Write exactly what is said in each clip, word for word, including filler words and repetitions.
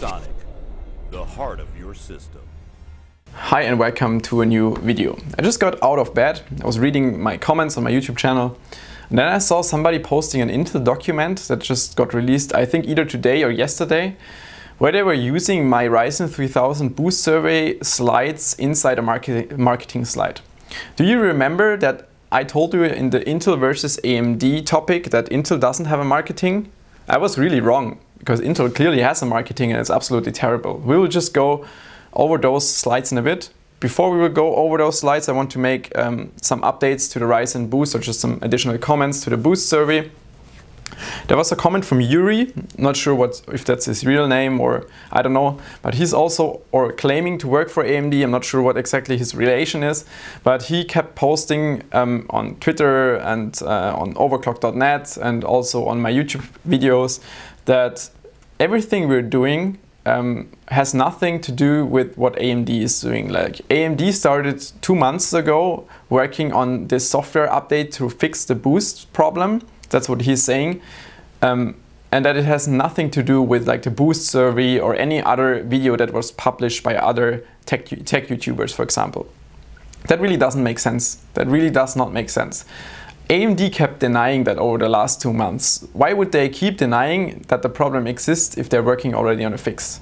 Sonic, the heart of your system. Hi and welcome to a new video. I just got out of bed. I was reading my comments on my YouTube channel and then I saw somebody posting an Intel document that just got released, I think either today or yesterday, where they were using my Ryzen three thousand boost survey slides inside a market marketing slide. Do you remember that I told you in the Intel versus A M D topic that Intel doesn't have a marketing? I was really wrong, because Intel clearly has a marketing and it's absolutely terrible. We will just go over those slides in a bit. Before we will go over those slides, I want to make um, some updates to the Ryzen boost, or just some additional comments to the boost survey. There was a comment from Yuri, not sure what if that's his real name or I don't know, but he's also or claiming to work for A M D. I'm not sure what exactly his relation is, but he kept posting um, on Twitter and uh, on overclock dot net and also on my YouTube videos that everything we're doing um, has nothing to do with what A M D is doing. Like, A M D started two months ago working on this software update to fix the boost problem. That's what he's saying, um, and that it has nothing to do with like the boost survey or any other video that was published by other tech, tech YouTubers, for example. That really doesn't make sense. That really does not make sense. A M D kept denying that over the last two months. Why would they keep denying that the problem exists if they're working already on a fix?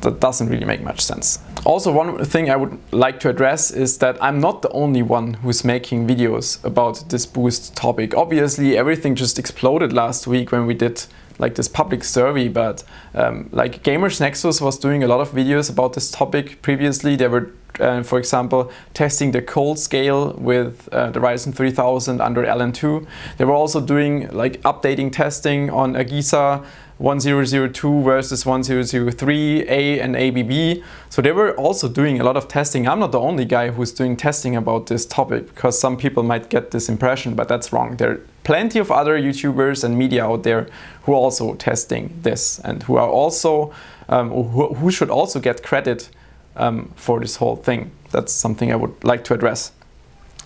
That doesn't really make much sense. Also, one thing I would like to address is that I'm not the only one who's making videos about this boost topic. Obviously, everything just exploded last week when we did like this public survey, but um, like Gamers Nexus was doing a lot of videos about this topic previously. They were, uh, for example, testing the cold scale with uh, the Ryzen three thousand under L N two. They were also doing like updating testing on AGESA one thousand two versus one thousand three, A and A B B. So they were also doing a lot of testing. I'm not the only guy who's doing testing about this topic, because some people might get this impression, but that's wrong. There are plenty of other YouTubers and media out there who are also testing this and who are also, um, who, who should also get credit um, for this whole thing. That's something I would like to address.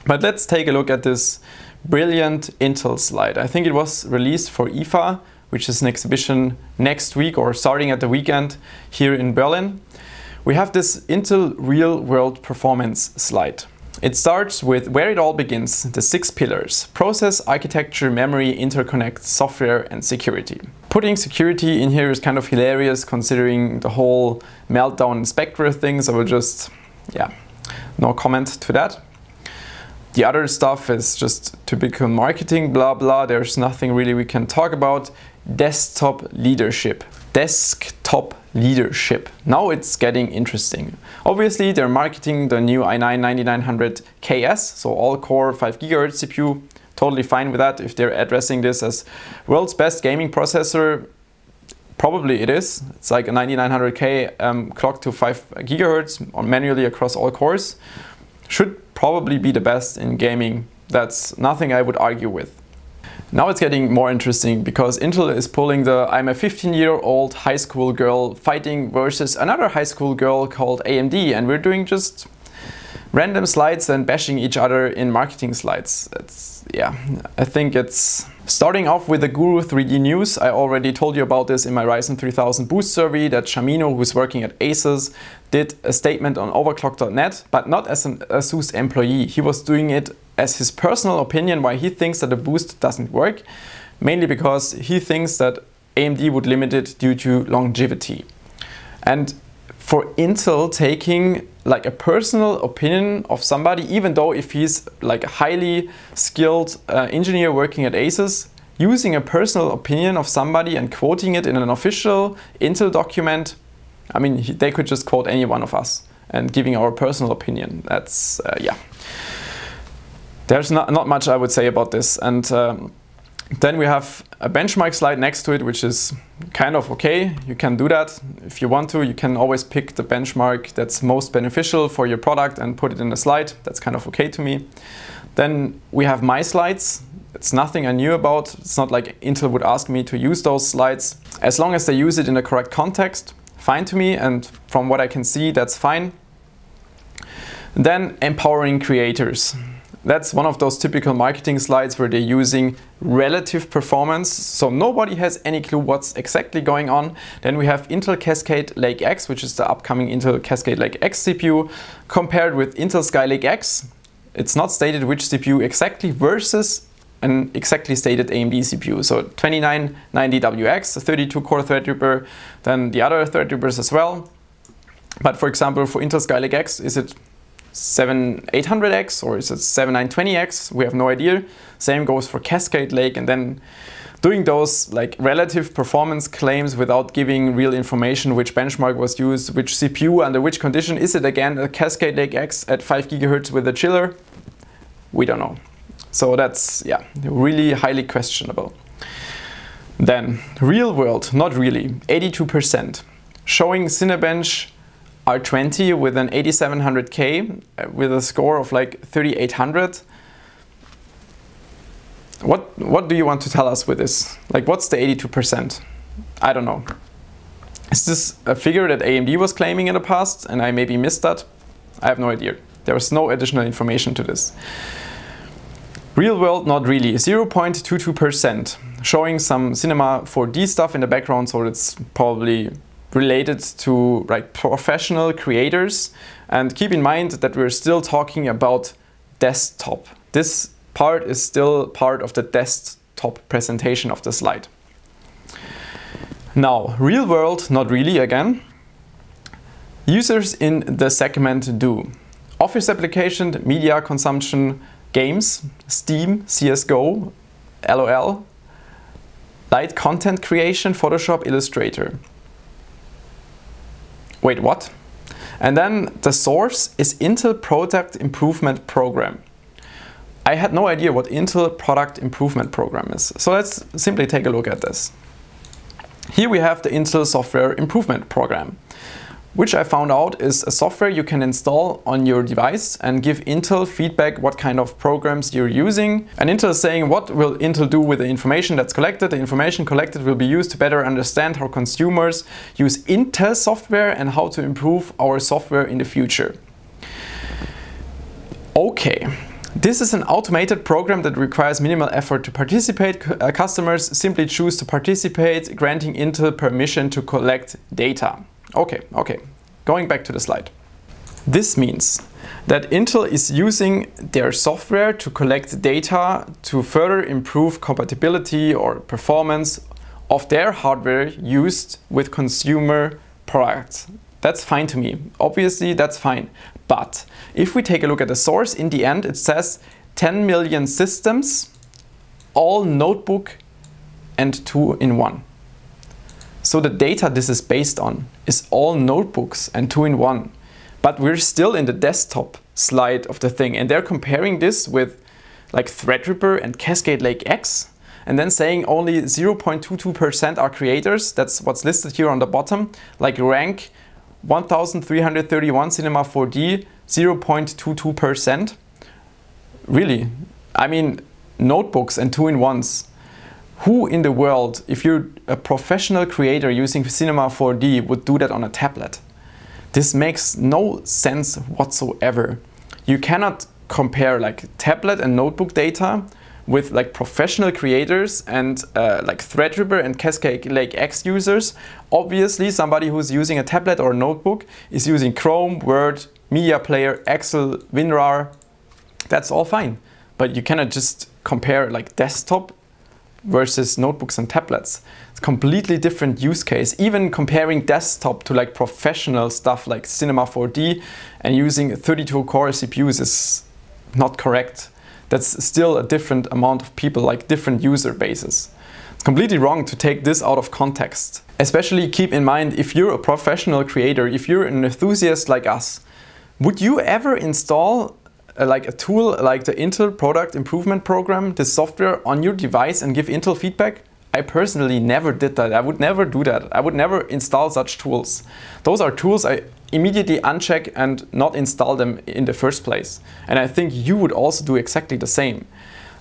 But let's take a look at this brilliant Intel slide. I think it was released for I F A, which is an exhibition next week or starting at the weekend here in Berlin. We have this Intel real-world performance slide. It starts with where it all begins, the six pillars: process, architecture, memory, interconnect, software and security. Putting security in here is kind of hilarious considering the whole meltdown and Spectre thing, so we'll just, yeah, no comment to that. The other stuff is just typical marketing, blah blah, there's nothing really we can talk about. Desktop leadership. Desktop leadership. Now it's getting interesting. Obviously, they're marketing the new i nine ninety-nine hundred K S, so all-core five gigahertz C P U. Totally fine with that. If they're addressing this as world's best gaming processor, probably it is. It's like a ninety-nine hundred K um, clocked to five gigahertz or manually across all cores. Should probably be the best in gaming. That's nothing I would argue with. Now it's getting more interesting because Intel is pulling the I'm a fifteen year old high school girl fighting versus another high school girl called A M D, and we're doing just random slides and bashing each other in marketing slides. It's, yeah, I think it's... Starting off with the Guru three D news. I already told you about this in my Ryzen three thousand boost survey that Charmino, who's working at Asus, did a statement on overclock dot net, but not as an Asus employee. He was doing it as his personal opinion why he thinks that the boost doesn't work, mainly because he thinks that A M D would limit it due to longevity. And for Intel taking like a personal opinion of somebody, even though if he's like a highly skilled uh, engineer working at Asus, using a personal opinion of somebody and quoting it in an official Intel document, I mean, he, they could just quote any one of us and giving our personal opinion. That's, uh, yeah. There's not, not much I would say about this. And um, then we have a benchmark slide next to it, which is kind of okay. You can do that if you want to. You can always pick the benchmark that's most beneficial for your product and put it in a slide. That's kind of okay to me. Then we have my slides. It's nothing I knew about. It's not like Intel would ask me to use those slides. As long as they use it in the correct context, fine to me. And from what I can see, that's fine. Then empowering creators. That's one of those typical marketing slides where they're using relative performance, so nobody has any clue what's exactly going on. Then we have Intel Cascade Lake X, which is the upcoming Intel Cascade Lake X C P U, compared with Intel Skylake X. It's not stated which C P U exactly versus an exactly stated A M D C P U. So twenty-nine ninety W X, thirty-two core Threadripper, then the other Threadrippers as well. But for example, for Intel Skylake X, is it seventy-eight hundred X or is it seventy-nine twenty X? We have no idea. Same goes for Cascade Lake, and then doing those like relative performance claims without giving real information, which benchmark was used, which C P U under which condition. Is it again a Cascade Lake X at five gigahertz with a chiller? We don't know. So that's, yeah, really highly questionable. Then real world, not really, eighty-two percent. Showing Cinebench R twenty with an eighty-seven hundred K with a score of like thirty-eight hundred. What what do you want to tell us with this? Like, what's the eighty-two percent? I don't know. Is this a figure that A M D was claiming in the past and I maybe missed that? I have no idea. There was no additional information to this. Real world, not really, zero point two two percent. Showing some Cinema four D stuff in the background, so it's probably related to like professional creators. And keep in mind that we're still talking about desktop. This part is still part of the desktop presentation of the slide. Now, real world, not really again. Users in the segment do office application, media consumption, games, Steam, C S G O, LOL, light content creation, Photoshop, Illustrator. Wait, what? And then the source is Intel Product Improvement Program. I had no idea what Intel Product Improvement Program is. So let's simply take a look at this. Here we have the Intel Software Improvement Program, which I found out is a software you can install on your device and give Intel feedback what kind of programs you're using. And Intel is saying, what will Intel do with the information that's collected? The information collected will be used to better understand how consumers use Intel software and how to improve our software in the future. Okay. This is an automated program that requires minimal effort to participate. Customers simply choose to participate, granting Intel permission to collect data. Okay, okay, going back to the slide. This means that Intel is using their software to collect data to further improve compatibility or performance of their hardware used with consumer products. That's fine to me. Obviously, that's fine. But if we take a look at the source, in the end, it says ten million systems, all notebook and two in one. So the data this is based on is all notebooks and two in one. But we're still in the desktop slide of the thing. And they're comparing this with like Threadripper and Cascade Lake X, and then saying only zero point two two percent are creators. That's what's listed here on the bottom, like rank one thousand three hundred thirty-one, Cinema four D, zero point two two percent. Really? I mean, notebooks and two in ones. Who in the world, if you're a professional creator using Cinema four D, would do that on a tablet? This makes no sense whatsoever. You cannot compare like tablet and notebook data with like professional creators and uh, like Threadripper and Cascade Lake X users. Obviously, somebody who's using a tablet or a notebook is using Chrome, Word, Media Player, Excel, WinRAR. That's all fine. But you cannot just compare like desktop versus notebooks and tablets. It's a completely different use case. Even comparing desktop to like professional stuff like Cinema four D and using thirty-two core C P Us is not correct. That's still a different amount of people, like different user bases. It's completely wrong to take this out of context. Especially keep in mind, if you're a professional creator, if you're an enthusiast like us, would you ever install a, like a tool like the Intel Product Improvement Program, this software, on your device and give Intel feedback? I personally never did that. I would never do that. I would never install such tools. Those are tools I immediately uncheck and not install them in the first place. And I think you would also do exactly the same.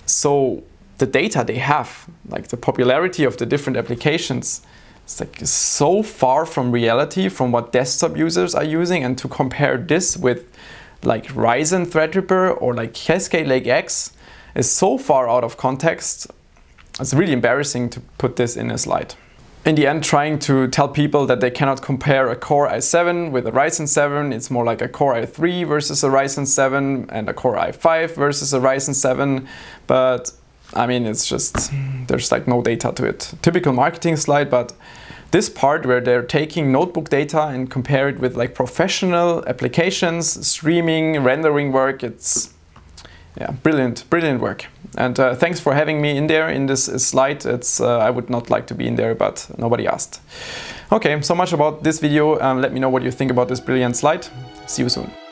So the data they have, like the popularity of the different applications, it's like so far from reality, from what desktop users are using, and to compare this with like Ryzen Threadripper or like Cascade Lake X is so far out of context, it's really embarrassing to put this in a slide. In the end, trying to tell people that they cannot compare a Core i seven with a Ryzen seven, it's more like a Core i three versus a Ryzen seven and a Core i five versus a Ryzen seven, but I mean, it's just, there's like no data to it. Typical marketing slide, but this part where they're taking notebook data and compare it with like professional applications, streaming, rendering work, it's yeah, brilliant, brilliant work. And uh, thanks for having me in there in this slide. It's uh, I would not like to be in there, but nobody asked. Okay, so much about this video. Um, let me know what you think about this brilliant slide. See you soon.